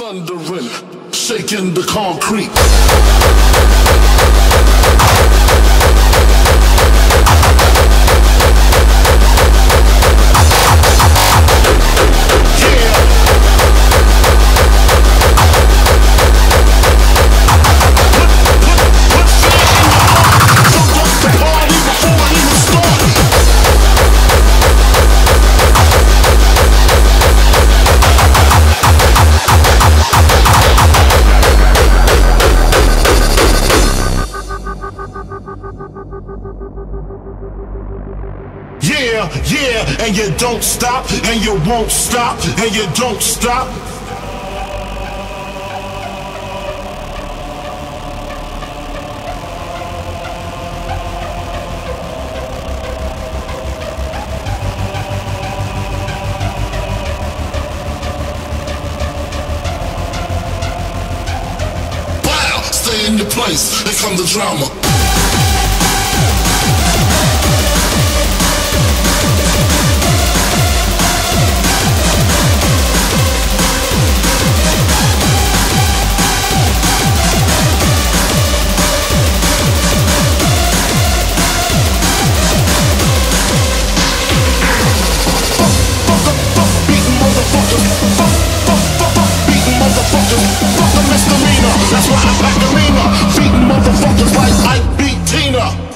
Thundering, shaking the concrete. Yeah, and you don't stop, and you won't stop, and you don't stop. Wow, stay in your place, here comes the drama. That's why I pack the arena. Beat motherfuckers like I beat Tina.